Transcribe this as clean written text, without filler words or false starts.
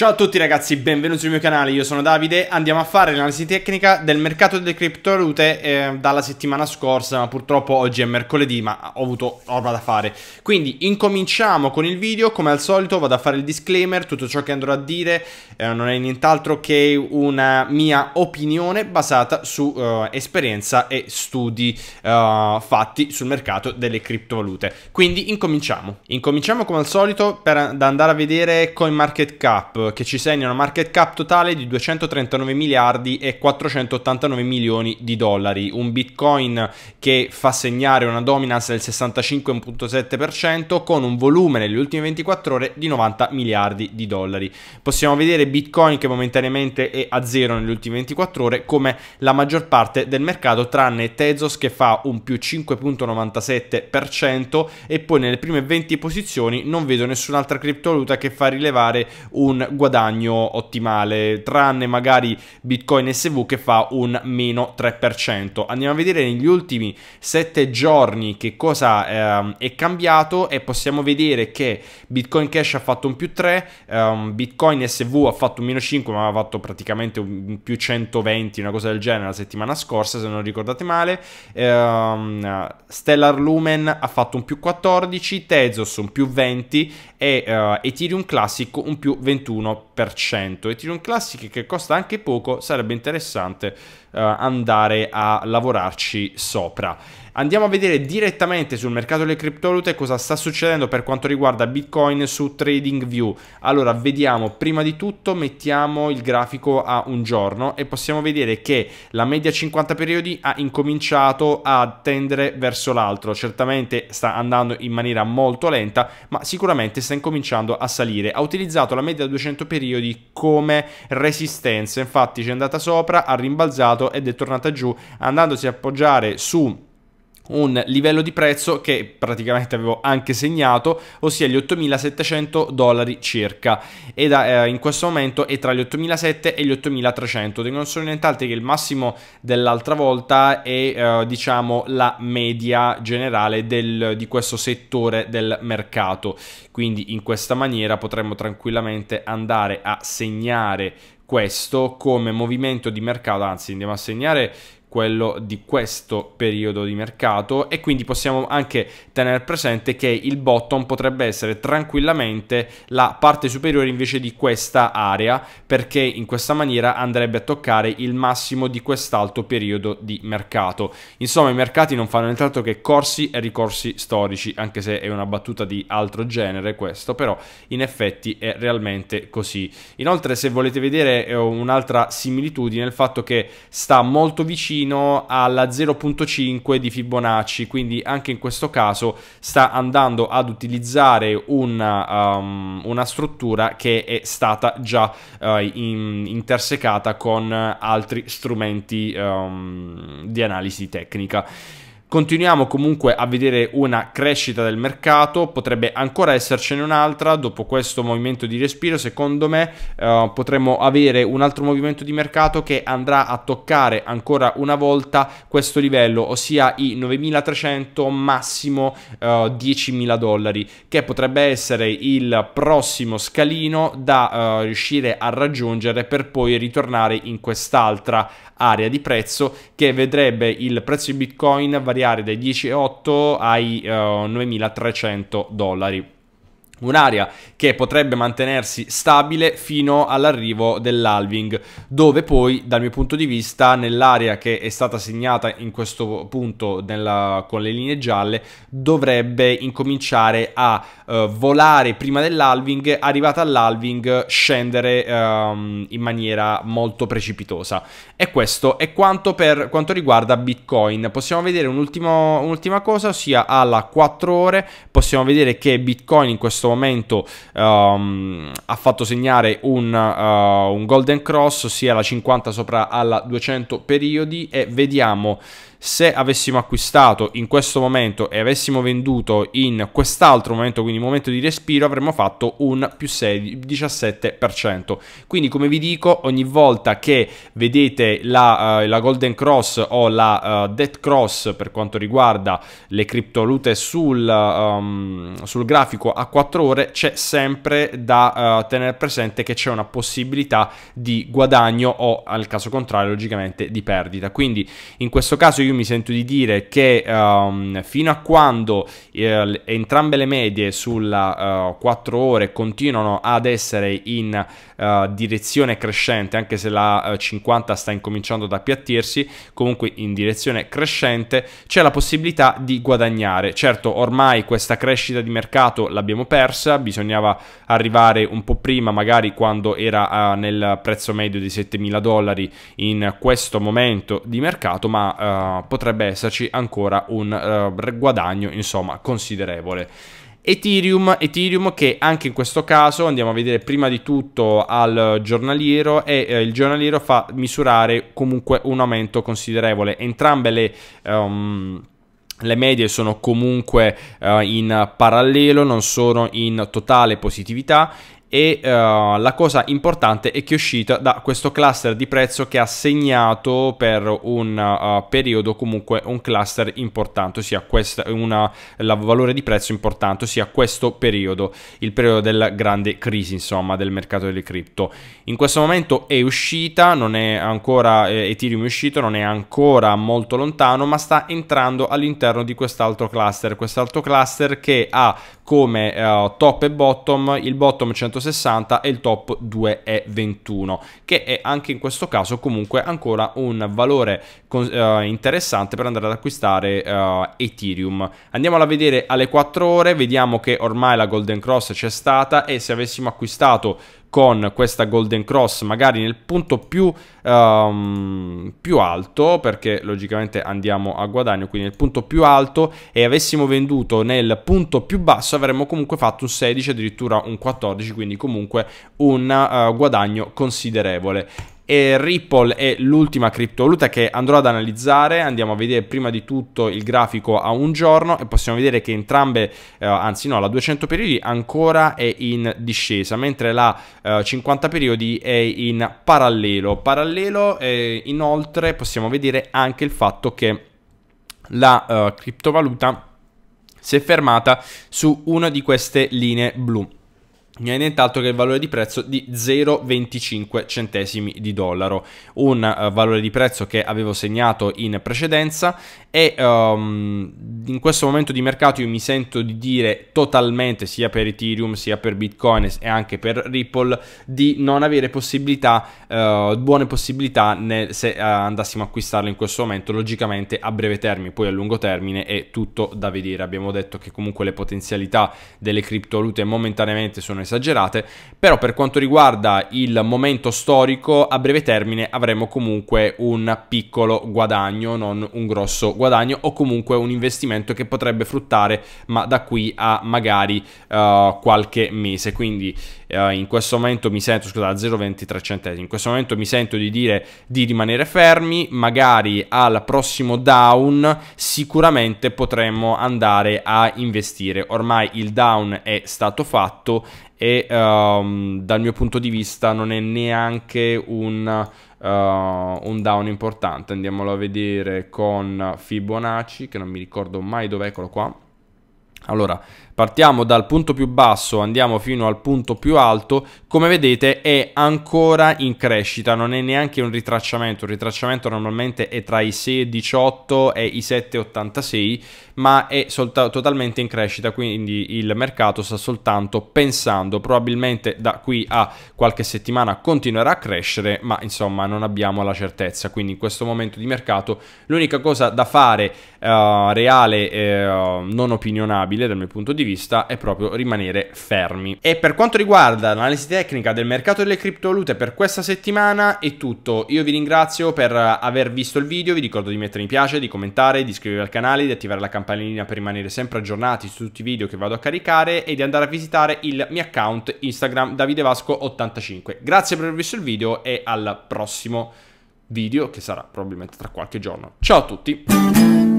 Ciao a tutti ragazzi, benvenuti sul mio canale, io sono Davide, andiamo a fare l'analisi tecnica del mercato delle criptovalute dalla settimana scorsa, ma purtroppo oggi è mercoledì, ma ho avuto roba da fare. Quindi incominciamo con il video, come al solito vado a fare il disclaimer, tutto ciò che andrò a dire non è nient'altro che una mia opinione basata su esperienza e studi fatti sul mercato delle criptovalute. Quindi incominciamo come al solito da andare a vedere CoinMarketCap, che ci segna una market cap totale di 239 miliardi e 489 milioni di dollari, un bitcoin che fa segnare una dominance del 65,7% con un volume nelle ultime 24 ore di 90 miliardi di dollari. Possiamo vedere bitcoin che momentaneamente è a zero nelle ultime 24 ore come la maggior parte del mercato, tranne Tezos che fa un più 5,97% e poi nelle prime 20 posizioni non vedo nessun'altra criptovaluta che fa rilevare un guadagno ottimale, tranne magari Bitcoin SV che fa un meno 3%. Andiamo a vedere negli ultimi 7 giorni che cosa è cambiato e possiamo vedere che Bitcoin Cash ha fatto un più 3, Bitcoin SV ha fatto un meno 5, ma ha fatto praticamente un più 120, una cosa del genere la settimana scorsa se non ricordate male, Stellar Lumen ha fatto un più 14, Tezos un più 20 e Ethereum Classic un più 21%. Ethereum Classic che costa anche poco, sarebbe interessante andare a lavorarci sopra. Andiamo a vedere direttamente sul mercato delle criptovalute cosa sta succedendo per quanto riguarda Bitcoin su TradingView. Allora vediamo, prima di tutto mettiamo il grafico a un giorno e possiamo vedere che la media 50 periodi ha incominciato a tendere verso l'alto, certamente sta andando in maniera molto lenta ma sicuramente sta incominciando a salire. Ha utilizzato la media 200 periodi come resistenza, infatti ci è andata sopra, ha rimbalzato ed è tornata giù andandosi a appoggiare su un livello di prezzo che praticamente avevo anche segnato, ossia gli 8.700 dollari circa, ed in questo momento è tra gli 8.700 e gli 8.300, non sono nient'altro che il massimo dell'altra volta e diciamo la media generale di questo settore del mercato. Quindi in questa maniera potremmo tranquillamente andare a segnare questo come movimento di mercato, anzi andiamo a segnare quello di questo periodo di mercato, e quindi possiamo anche tenere presente che il bottom potrebbe essere tranquillamente la parte superiore invece di questa area, perché in questa maniera andrebbe a toccare il massimo di quest'altro periodo di mercato. Insomma, i mercati non fanno nient'altro che corsi e ricorsi storici, anche se è una battuta di altro genere questo, però in effetti è realmente così. Inoltre, se volete vedere un'altra similitudine, il fatto che sta molto vicino alla 0,5 di Fibonacci, quindi anche in questo caso sta andando ad utilizzare una struttura che è stata già intersecata con altri strumenti di analisi tecnica. Continuiamo comunque a vedere una crescita del mercato, potrebbe ancora essercene un'altra dopo questo movimento di respiro. Secondo me potremmo avere un altro movimento di mercato che andrà a toccare ancora una volta questo livello, ossia i 9.300 massimo 10.000 dollari, che potrebbe essere il prossimo scalino da riuscire a raggiungere per poi ritornare in quest'altra area di prezzo che vedrebbe il prezzo di Bitcoin variare dai 10,8 ai 9.300 dollari. Un'area che potrebbe mantenersi stabile fino all'arrivo dell'halving, dove poi dal mio punto di vista nell'area che è stata segnata in questo punto con le linee gialle dovrebbe incominciare a volare prima dell'halving, arrivata all'halving scendere in maniera molto precipitosa. E questo è quanto per quanto riguarda Bitcoin. Possiamo vedere un'ultima cosa, ossia alla 4 ore possiamo vedere che Bitcoin in questo momento ha fatto segnare un Golden Cross, ossia la 50 sopra alla 200 periodi, e vediamo se avessimo acquistato in questo momento e avessimo venduto in quest'altro momento, quindi momento di respiro, avremmo fatto un più 17%. Quindi, come vi dico, ogni volta che vedete la Golden Cross o la Death Cross per quanto riguarda le criptovalute sul grafico a 4 ore, c'è sempre da tenere presente che c'è una possibilità di guadagno o, al caso contrario, logicamente di perdita. Quindi in questo caso io mi sento di dire che fino a quando entrambe le medie sulla 4 ore continuano ad essere in direzione crescente, anche se la 50 sta incominciando ad appiattirsi, comunque in direzione crescente, c'è la possibilità di guadagnare. Certo, ormai questa crescita di mercato l'abbiamo persa, bisognava arrivare un po' prima, magari quando era nel prezzo medio di $7.000 in questo momento di mercato, ma potrebbe esserci ancora un guadagno, insomma, considerevole. Ethereum che anche in questo caso andiamo a vedere prima di tutto al giornaliero, e il giornaliero fa misurare comunque un aumento considerevole. Entrambe le medie sono comunque in parallelo, non sono in totale positività. E la cosa importante è che è uscita da questo cluster di prezzo che ha segnato per un periodo comunque un cluster importante, ossia il valore di prezzo importante, ossia questo periodo, il periodo della grande crisi, insomma, del mercato delle cripto. In questo momento è uscita, non è ancora Ethereum è uscito, non è ancora molto lontano, ma sta entrando all'interno di quest'altro cluster che ha come top e bottom il bottom 160 e il top 2,21, che è anche in questo caso comunque ancora un valore interessante per andare ad acquistare Ethereum. Andiamola a vedere alle 4 ore, vediamo che ormai la Golden Cross c'è stata, e se avessimo acquistato con questa Golden Cross magari nel punto più alto, perché logicamente andiamo a guadagno, quindi nel punto più alto, e avessimo venduto nel punto più basso, avremmo comunque fatto un 16, addirittura un 14, quindi comunque un guadagno considerevole. E Ripple è l'ultima criptovaluta che andrò ad analizzare. Andiamo a vedere prima di tutto il grafico a un giorno, e possiamo vedere che entrambe, anzi no, la 200 periodi ancora è in discesa, mentre la 50 periodi è in parallelo. Inoltre possiamo vedere anche il fatto che la criptovaluta si è fermata su una di queste linee blu. Non è nient'altro che il valore di prezzo di 0,25 centesimi di dollaro, un valore di prezzo che avevo segnato in precedenza, e in questo momento di mercato io mi sento di dire totalmente, sia per Ethereum sia per Bitcoin e anche per Ripple, di non avere possibilità, buone possibilità se andassimo a acquistarlo in questo momento. Logicamente a breve termine, poi a lungo termine è tutto da vedere. Abbiamo detto che comunque le potenzialità delle criptovalute momentaneamente sono esagerate, però per quanto riguarda il momento storico, a breve termine avremo comunque un piccolo guadagno, non un grosso guadagno, o comunque un investimento che potrebbe fruttare, ma da qui a magari qualche mese. Quindi in questo momento mi sento, scusate, 0,23 centesimi, in questo momento mi sento di dire di rimanere fermi. Magari al prossimo down sicuramente potremmo andare a investire, ormai il down è stato fatto, e dal mio punto di vista non è neanche un down importante. Andiamolo a vedere con Fibonacci, che non mi ricordo mai dov'è, eccolo qua. Allora, partiamo dal punto più basso, andiamo fino al punto più alto. Come vedete è ancora in crescita, non è neanche un ritracciamento. Il ritracciamento normalmente è tra i 6,18 e i 7,86, ma è totalmente in crescita, quindi il mercato sta soltanto pensando. Probabilmente da qui a qualche settimana continuerà a crescere, ma insomma non abbiamo la certezza. Quindi in questo momento di mercato l'unica cosa da fare reale, non opinionabile dal mio punto di vista, è proprio rimanere fermi. E per quanto riguarda l'analisi tecnica del mercato delle criptovalute per questa settimana è tutto. Io vi ringrazio per aver visto il video, vi ricordo di mettere mi piace, di commentare, di iscrivervi al canale, di attivare la campanellina per rimanere sempre aggiornati su tutti i video che vado a caricare, e di andare a visitare il mio account Instagram davidevasco85. Grazie per aver visto il video e al prossimo. video che sarà probabilmente tra qualche giorno. Ciao a tutti!